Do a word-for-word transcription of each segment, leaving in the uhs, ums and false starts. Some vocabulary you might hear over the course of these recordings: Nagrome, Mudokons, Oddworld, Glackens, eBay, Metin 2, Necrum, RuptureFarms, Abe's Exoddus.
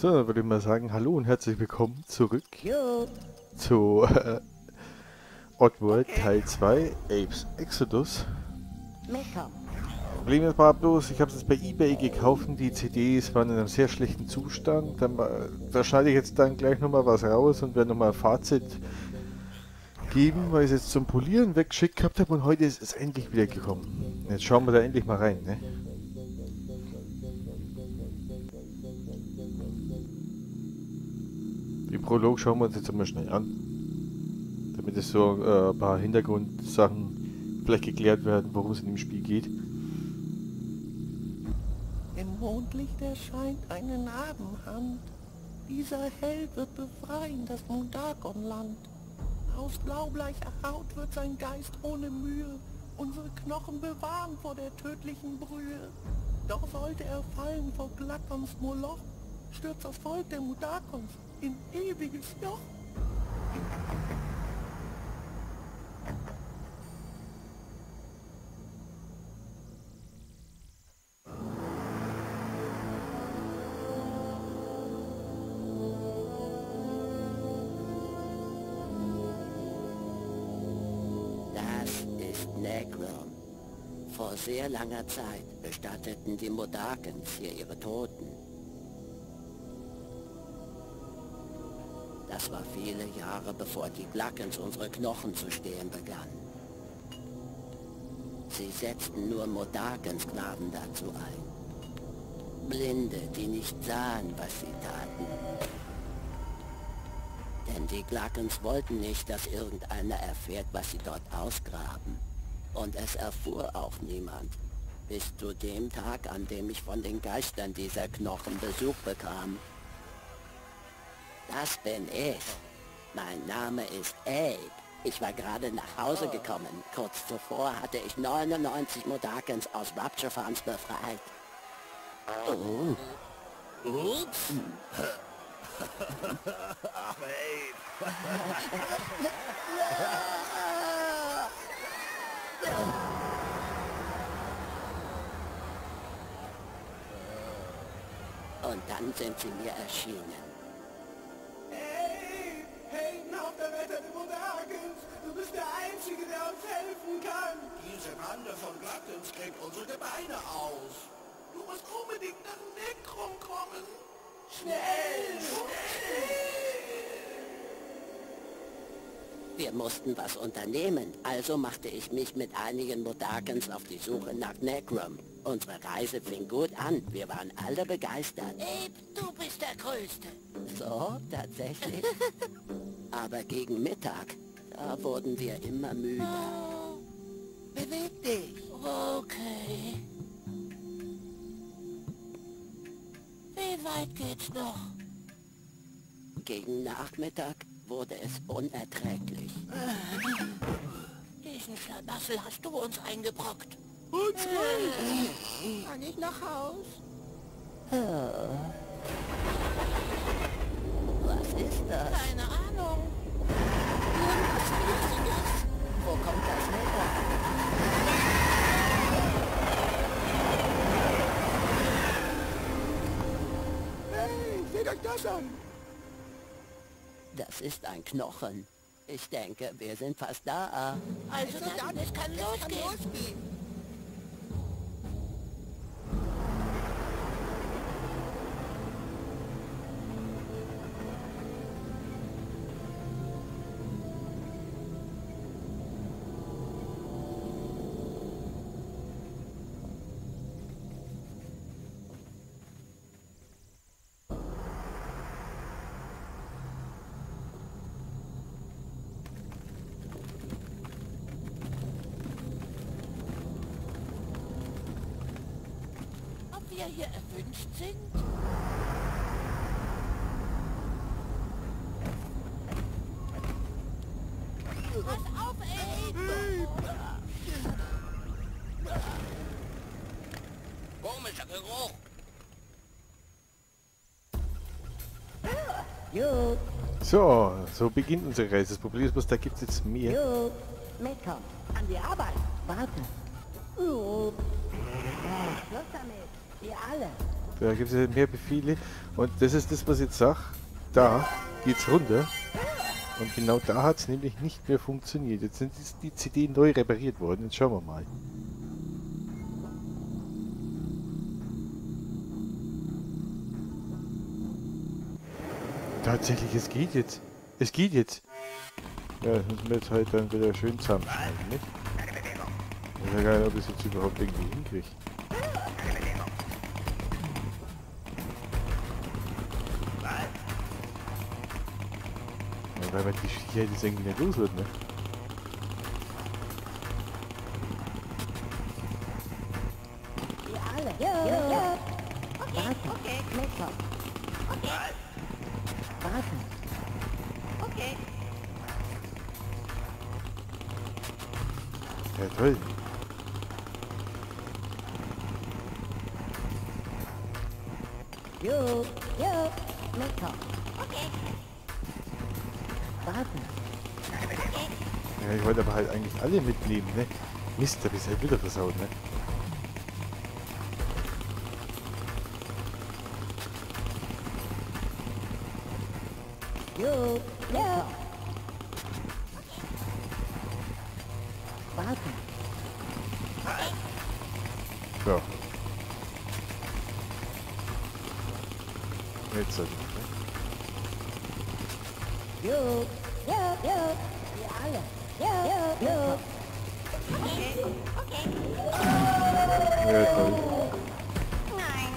So, dann würde ich mal sagen, hallo und herzlich willkommen zurück ja. zu äh, Oddworld Teil zwei Abe's Exoddus. Problem jetzt mal bloß, ich habe es jetzt bei eBay gekauft und die C Ds waren in einem sehr schlechten Zustand. Dann, da schneide ich jetzt dann gleich nochmal was raus und werde nochmal ein Fazit geben, weil ich es jetzt zum Polieren weggeschickt gehabt habe und heute ist es endlich wieder gekommen. Jetzt schauen wir da endlich mal rein, ne? Den Prolog schauen wir uns jetzt einmal schnell an, damit es so äh, ein paar Hintergrundsachen vielleicht geklärt werden, worum es in dem Spiel geht. Im Mondlicht erscheint eine Narbenhand. Dieser Held wird befreien das Mudakonland. Aus blaubleicher Haut wird sein Geist ohne Mühe unsere Knochen bewahren vor der tödlichen Brühe. Doch sollte er fallen vor Glackens Moloch, stürzt das Volk der Mudokons in ewiges Joch. Das ist Nagrome. Vor sehr langer Zeit bestatteten die Mudokons hier ihre Toten. Das war viele Jahre, bevor die Glackens unsere Knochen zu stehlen begannen. Sie setzten nur Mudokons-Sklaven dazu ein. Blinde, die nicht sahen, was sie taten. Denn die Glackens wollten nicht, dass irgendeiner erfährt, was sie dort ausgraben. Und es erfuhr auch niemand. Bis zu dem Tag, an dem ich von den Geistern dieser Knochen Besuch bekam. Das bin ich. Mein Name ist Abe. Ich war gerade nach Hause gekommen. Kurz zuvor hatte ich neunundneunzig Mudokons aus RuptureFarms befreit. Oh. Ups. Ach, Abe. Und dann sind sie mir erschienen. Der von Glackens kriegt unsere Gebeine aus. Du musst unbedingt nach Necrum kommen. Schnell, schnell! Wir mussten was unternehmen, also machte ich mich mit einigen Mudokons auf die Suche nach Necrum. Unsere Reise fing gut an, wir waren alle begeistert. Abe, du bist der Größte. So, tatsächlich. Aber gegen Mittag, da wurden wir immer müder. Beweg dich! Okay. Wie weit geht's noch? Gegen Nachmittag wurde es unerträglich. Diesen Schlamassel hast du uns eingebrockt. Und äh, kann ich nach Haus? Oh. Was ist das? Keine Ahnung. Wo kommt das her? Das an. Das ist ein Knochen. Ich denke, wir sind fast da. Also, also dann, es kann losgehen. losgehen. Wir hier erwünscht sind? Pass auf, ey! Komischer Geruch! So, so beginnt unsere Reise. Das Problem ist bloß, da gibt es jetzt mehr. Mecker, an die Arbeit! Warte! Schluss damit! Ihr alle, Da gibt es mehr Befehle. Und das ist das, was ich jetzt sage. Da geht's runter. Und genau da hat es nämlich nicht mehr funktioniert. Jetzt sind die C D neu repariert worden. Jetzt schauen wir mal. Tatsächlich, es geht jetzt. Es geht jetzt. Ja, das müssen wir jetzt halt dann wieder schön zusammenschneiden, nicht? Ich weiß ja gar nicht, ob ich es jetzt überhaupt irgendwie hinkriege. Weil man die Schiene jetzt irgendwie nicht los wird, ne? Ja, ja, ja. Okay, warten. Okay, Klecker. Okay. Warten. Okay. Ja, toll. Jo, jo, Klecker. Okay. Ja, ich wollte aber halt eigentlich alle mitnehmen, ne? Mist, da bist du halt wieder versaut, ne? Jo, ja. Warten. So. Jetzt soll ich, ne? Jo. Ja, ja, ja, alle. Ja, ja, ja. Okay, okay. Ja, toll. Nein.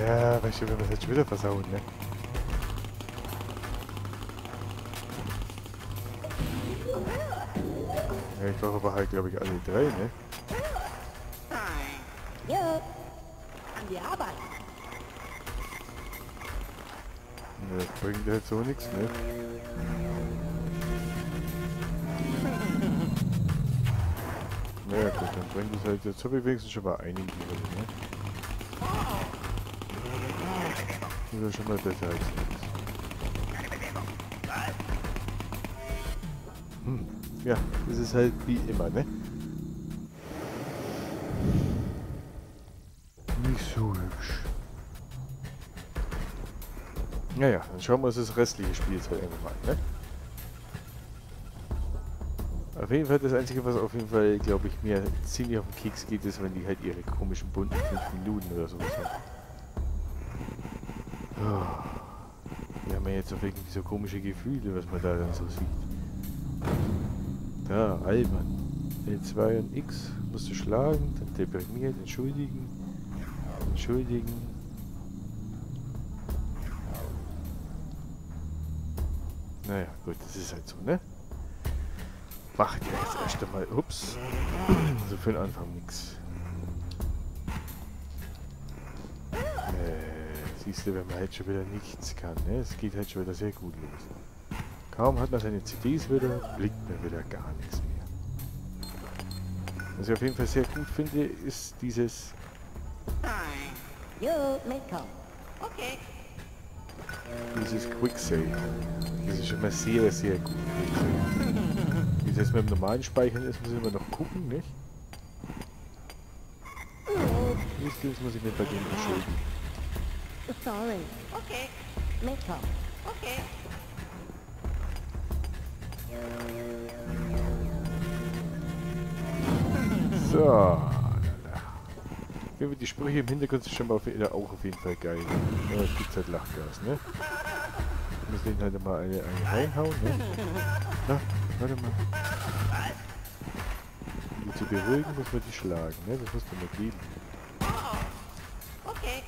Ja, weißt du, wenn wir es jetzt wieder versauen, ne? Ja, ich brauche aber halt, glaube ich, alle drei, ne? Nein. Ja. An die Arbeit. Das bringt halt so nichts, ne? Naja gut, dann bringt es halt jetzt wenigstens schon mal einigen, ne? Oder schon mal besser als nichts. Hm. Ja, das ist halt wie immer, ne? Nicht so hübsch. Naja, dann schauen wir uns das restliche Spiel jetzt halt einfach an, ne? Auf jeden Fall das Einzige, was auf jeden Fall, glaube ich, mir ziemlich auf den Keks geht, ist, wenn die halt ihre komischen bunten fünf Minuten oder sowas haben. Oh. Wir haben ja jetzt auch irgendwie so komische Gefühle, was man da dann so sieht. Da, albern. L zwei und X musst du schlagen, dann deprimiert, entschuldigen, entschuldigen. Naja, gut, das ist halt so, ne? Macht ja jetzt erst einmal, ups, also für den Anfang nix. Äh, siehst du, wenn man halt schon wieder nichts kann, ne? Es geht halt schon wieder sehr gut los. Kaum hat man seine C Ds wieder, blickt man wieder gar nichts mehr. Was ich auf jeden Fall sehr gut finde, ist dieses... Okay. Dieses Quicksave. Das ist immer sehr, sehr gut. Wie das mit dem normalen Speichern ist, müssen wir noch gucken, nicht? Das muss ich mir bei dem entschuldigen. Sorry. Okay. Make-up. Okay. So. Die Sprüche im Hintergrund sind schon mal auf, auch auf jeden Fall geil. Aber es gibt halt Lachgas, ne? Wir müssen denen halt mal eine, eine reinhauen, ne? Na, warte mal. Um die zu beruhigen, muss man die schlagen, ne? Das muss man mal geben. Okay.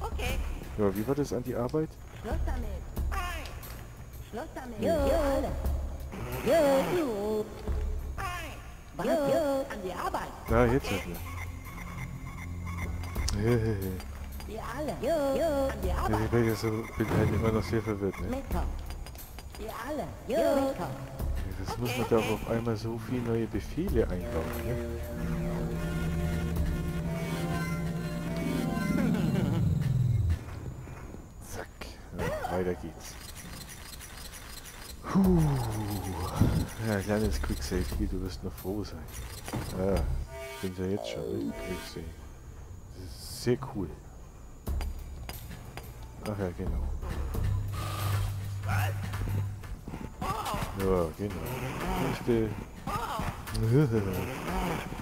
Okay. Ja, wie war das an die Arbeit? Schluss damit. Schluss damit. Ja. Was? Ja, an die Arbeit. Da, jetzt okay. Halt ja. Ja, alle. Ja, ja, an die Arbeit. Ich bin, ja so, bin halt immer noch sehr verwirrt, ne? Ja, alle. Ja, ja. Das muss man da auch auf einmal so viele neue Befehle einbauen, ne? Zack. Ja, weiter geht's. Puh. Ja, kleines Quicksave, du wirst noch froh sein. Ja, können sie ja jetzt schon mitgekriegt sehen. Das ist sehr cool. Ach ja, genau. Ja, genau.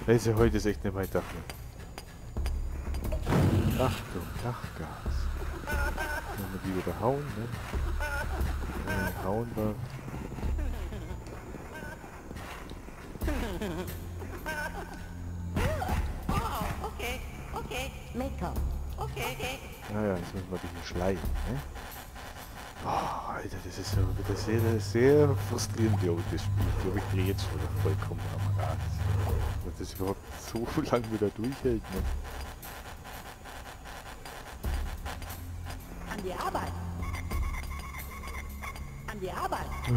Das ist ja heute ist echt nicht mein Tag mehr. Achtung, Dachgas. Können wir die wieder hauen, ne? Ja, hauen wir. Okay, okay. Make-up. Okay, okay. Naja, jetzt müssen wir die hier schleifen, ne? Oh, Alter, das ist ja wieder sehr, sehr frustrierend, glaube ich, das Spiel. Ich glaube, ich drehe jetzt schon vollkommen am Rad. Dass das überhaupt so lange wieder durchhält, ne? An die Arbeit! An die Arbeit! Oh,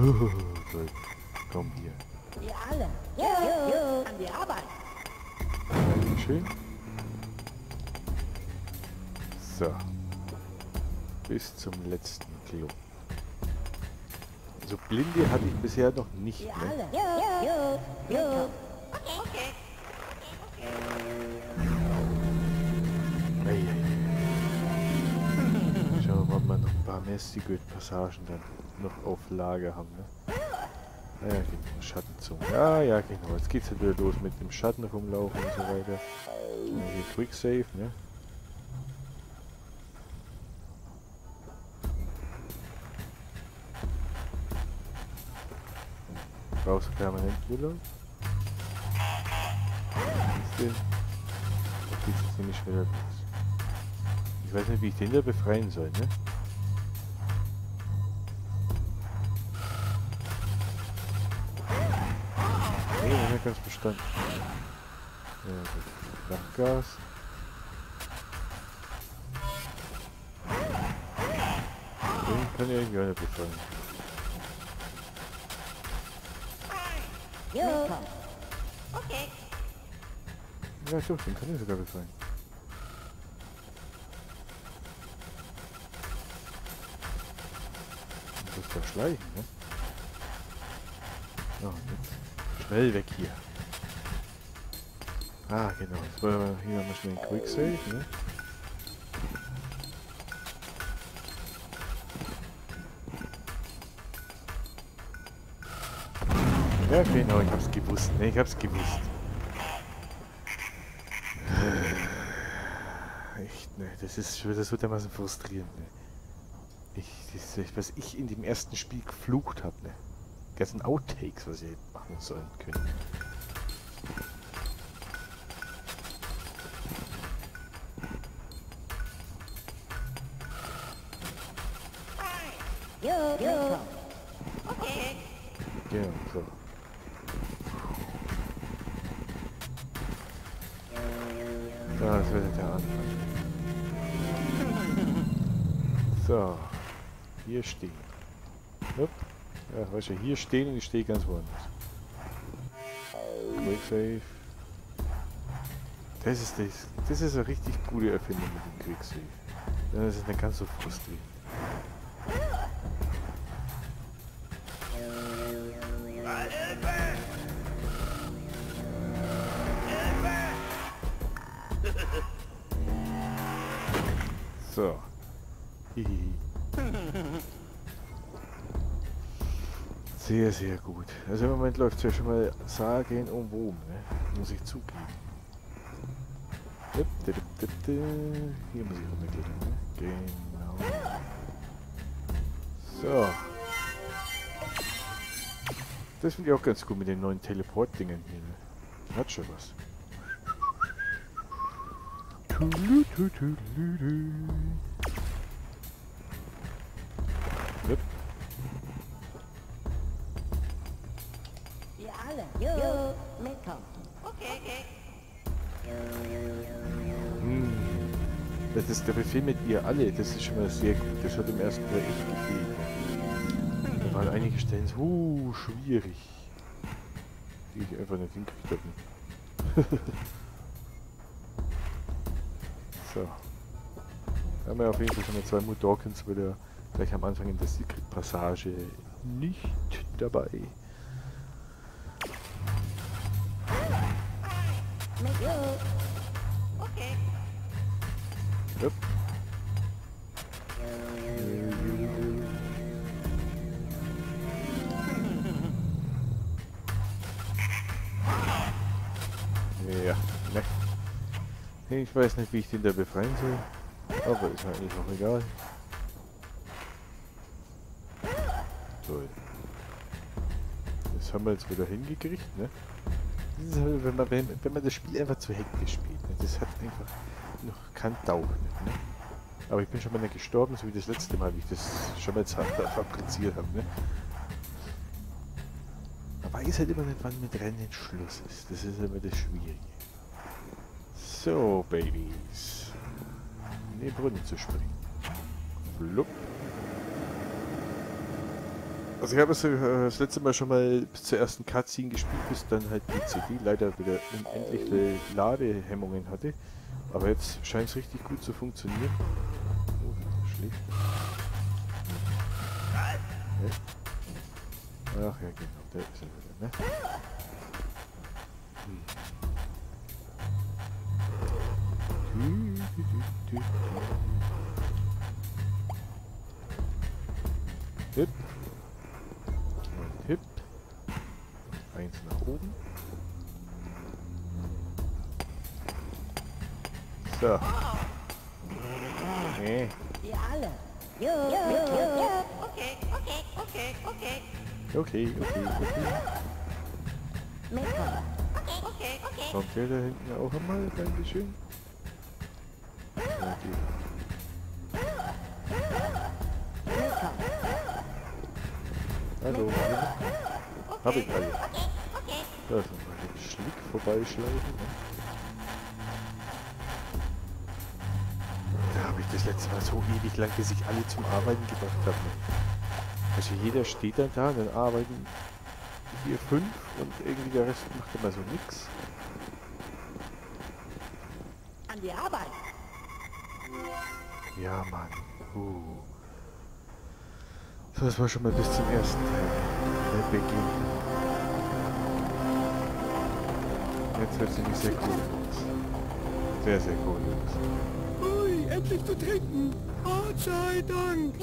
Leute, komm hier. Wir alle! Ja, ja, an die Arbeit! Schön. So. Bis zum letzten Kilo. So blinde hatte ich bisher noch nicht, ne? Ja, ja, ja. Okay, okay. Hey, hey. Schauen wir mal, ob wir noch ein paar Messigöd-Passagen dann noch auf Lager haben, ne? Ah ja, genau, Schattenzunge. Ah ja, genau. Jetzt geht's halt wieder los mit dem Schatten rumlaufen und so weiter. Und hier Quick Save, ne? Brauchst du permanent Urlaub? Da geht's jetzt nämlich wieder los. Ich weiß nicht, wie ich den da befreien soll, ne? Ganz bestanden. Ja, Dachgas. Den kann ich irgendwie auch nicht befallen. Okay. Ja, doch, den kann ich sogar befallen. Das ist doch schleichen, ne? Oh, jetzt. Schnell weg hier. Ah, genau. Jetzt wollen wir hier mal schnell einen Quick Save, ne? Ja, genau. Ich hab's gewusst. Ne, ich hab's gewusst. Echt, ne? Das ist schon wieder so dermaßen frustrierend, ne? Ich, das, was ich in dem ersten Spiel geflucht hab, ne? Ganzen Outtakes, was ihr machen sollen können. Ja, ja. Okay. Ja, so. Das wird der Anfang. So. Hier stehen. Hopp. Ja, weißt du, hier stehen und ich stehe ganz woanders. Quick Save. Das ist, das, das ist eine richtig gute Erfindung mit dem Quick Save. Ja, das ist nicht ganz so frustrierend. So. Hihi. Sehr, sehr gut. Also im Moment läuft es ja schon mal sagen um oben, ne? Muss ich zugeben. Dip, dip, dip, dip. Hier muss ich rumgehen, ne? Genau. So. Das finde ich auch ganz gut mit den neuen Teleport-Dingen hier, ne? Hat schon was. Dip. Jo, jo, mitkommen. Okay, okay. Hm. Das ist der Befehl mit ihr alle, das ist schon mal sehr gut. Das hat im ersten Teil echt gefehlt. Da waren einige Stellen so uh, schwierig. Die ich einfach nicht hinkriegt habe. So. Da haben wir auf jeden Fall schon mal zwei Mudokons wieder gleich am Anfang in der Secret Passage nicht dabei. Okay. Yep. Ja, ne. Ich weiß nicht, wie ich den da befreien soll. Aber ist mir eigentlich auch egal. So. Das haben wir jetzt wieder hingekriegt, ne? Das ist halt, wenn man, wenn, wenn man das Spiel einfach zu hektisch spielt, ne? Das hat einfach noch keinen Tauch, ne? Aber ich bin schon mal nicht gestorben, so wie das letzte Mal, wie ich das schon mal fabriziert habe, ne? Aber ich weiß halt immer nicht, wann mit Rennen Schluss ist. Das ist immer das Schwierige. So, Babys. In den Brunnen zu springen. Flupp. Also ich habe es das letzte Mal schon mal bis zur ersten Cutscene gespielt, bis dann halt die C D leider wieder unendliche Ladehemmungen hatte. Aber jetzt scheint es richtig gut zu funktionieren. Oh, schlecht. Ach ja, genau, der ist ja wieder, ne? Hm. Hip. Und hip. Eins nach oben. So. Nee. Wir alle. Jo, jo, jo. Okay, okay, okay, okay. Okay, okay, okay. Okay, okay. Kommt der da hinten auch einmal? Dankeschön. Okay. Hallo. Okay. Hab ich alle. Da ist nochmal den Schlick vorbeischleichen. Da habe ich das letzte Mal so ewig lang, dass ich alle zum Arbeiten gebracht habe. Also jeder steht dann da, dann arbeiten hier fünf und irgendwie der Rest macht immer so nix. An die Arbeit! Ja, Mann. Uh. So, das war schon mal bis zum ersten Teil. Der Beginn. Jetzt hört sie mich sehr cool aus. Sehr, sehr cool aus. Ui, endlich zu trinken! Gott sei Dank!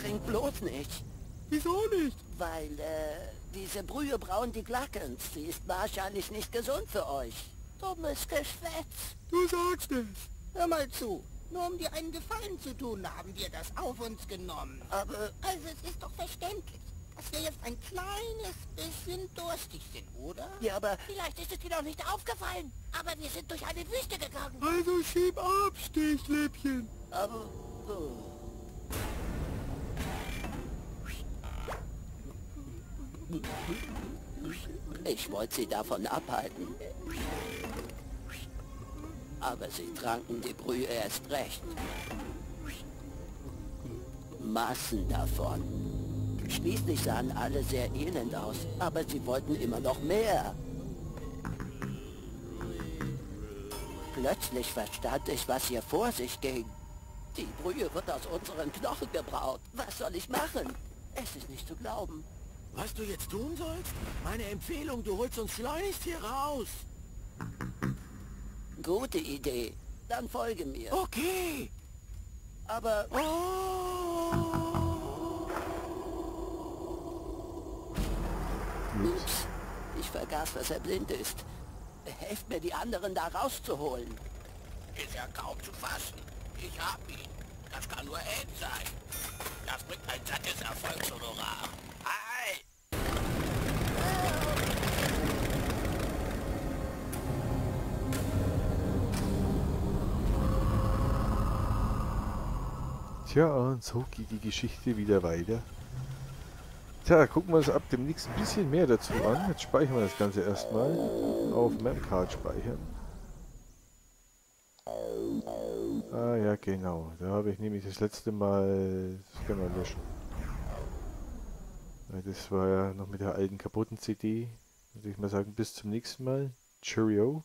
Trink bloß nicht. Wieso nicht? Weil, äh, diese Brühe brauen die Glackens. Sie ist wahrscheinlich nicht gesund für euch. Dummes Geschwätz. Du sagst es. Hör mal zu. Nur um dir einen Gefallen zu tun, haben wir das auf uns genommen. Aber... Also es ist doch verständlich, dass wir jetzt ein kleines bisschen durstig sind, oder? Ja, aber... Vielleicht ist es dir doch nicht aufgefallen. Aber wir sind durch eine Wüste gegangen. Also schieb ab, Stichläppchen. Aber... Oh. Ich wollte sie davon abhalten. Aber sie tranken die Brühe erst recht. Massen davon. Schließlich sahen alle sehr elend aus, aber sie wollten immer noch mehr. Plötzlich verstand ich, was hier vor sich ging. Die Brühe wird aus unseren Knochen gebraut. Was soll ich machen? Es ist nicht zu glauben. Was du jetzt tun sollst? Meine Empfehlung, du holst uns schleunigst hier raus. Gute Idee. Dann folge mir. Okay. Aber... Oh. Ups. Ich vergaß, dass er blind ist. Helft mir, die anderen da rauszuholen. Ist ja kaum zu fassen. Ich hab ihn. Das kann nur Ed sein. Das bringt ein sattes Erfolgshonorar. Tja, und so geht die Geschichte wieder weiter. Tja, gucken wir uns ab demnächst ein bisschen mehr dazu an. Jetzt speichern wir das Ganze erstmal auf Memcard speichern. Ah ja, genau. Da habe ich nämlich das letzte Mal... Das können wir löschen. Das war ja noch mit der alten kaputten C D. Würde ich mal sagen, bis zum nächsten Mal. Cheerio.